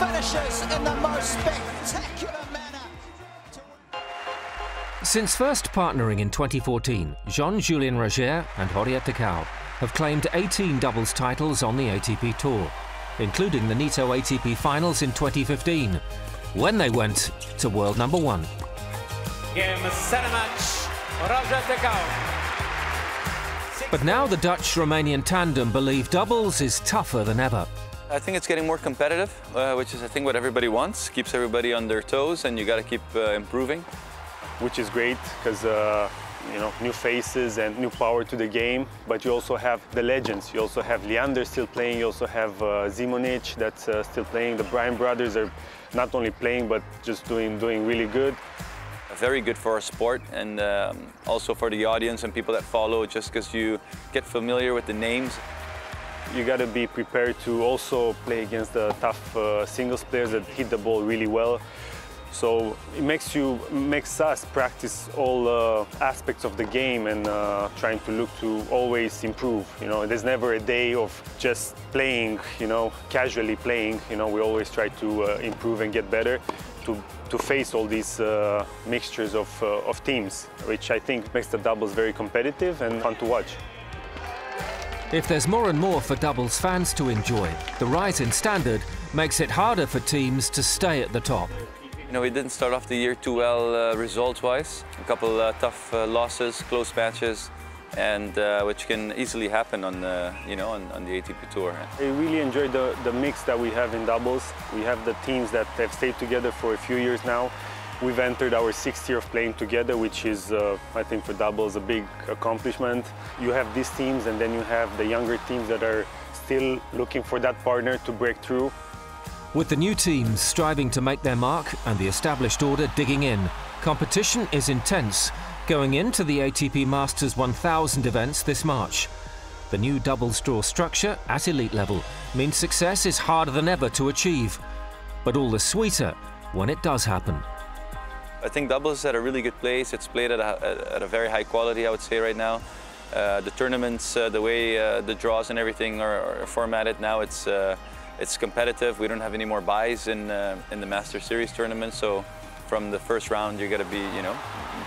finishes in the most spectacular manner. Since first partnering in 2014, Jean-Julien Rojer and Horia Tecau have claimed 18 doubles titles on the ATP Tour, including the Nitto ATP Finals in 2015, when they went to world number one. Game, set a match, Horia Tecau. But now the Dutch-Romanian tandem believe doubles is tougher than ever. I think it's getting more competitive, which is, I think, what everybody wants. Keeps everybody on their toes, and you got to keep improving. Which is great because you know, new faces and new power to the game. But you also have the legends. You also have Leander still playing. You also have Zimonjic that's still playing. The Bryan brothers are not only playing but just doing really good. Very good for our sport and also for the audience and people that follow, just because you get familiar with the names. You got to be prepared to also play against the tough singles players that hit the ball really well. So it makes us practice all aspects of the game and trying to look to always improve. You know, there's never a day of just playing, you know, casually playing. You know, we always try to improve and get better. To face all these mixtures of teams, which I think makes the doubles very competitive and fun to watch. If there's more and more for doubles fans to enjoy, the rise in standard makes it harder for teams to stay at the top. You know, we didn't start off the year too well results-wise. A couple tough losses, close matches, and which can easily happen on the, you know, on the ATP Tour. I really enjoy the mix that we have in doubles. We have the teams that have stayed together for a few years now. We've entered our 6th year of playing together, which is, I think, for doubles a big accomplishment. You have these teams and then you have the younger teams that are still looking for that partner to break through. With the new teams striving to make their mark and the established order digging in, competition is intense. Going into the ATP Masters 1000 events this March. The new doubles draw structure at elite level means success is harder than ever to achieve, but all the sweeter when it does happen. I think doubles is at a really good place. It's played at a very high quality, I would say, right now. The tournaments, the way the draws and everything are formatted now, it's competitive. We don't have any more buys in the Master Series tournament, so from the first round, you're going to be, you know,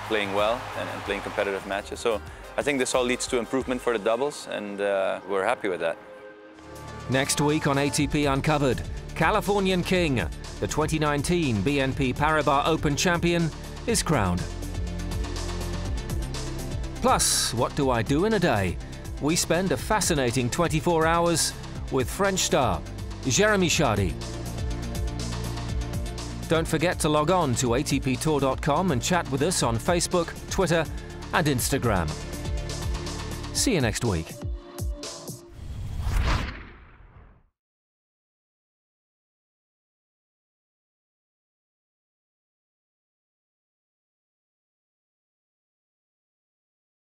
playing well and playing competitive matches. So I think this all leads to improvement for the doubles, and we're happy with that. Next week on ATP Uncovered, Californian King, the 2019 BNP Paribas Open champion, is crowned. Plus, what do I do in a day? We spend a fascinating 24 hours with French star Jeremy Chardy. Don't forget to log on to atptour.com and chat with us on Facebook, Twitter, and Instagram. See you next week.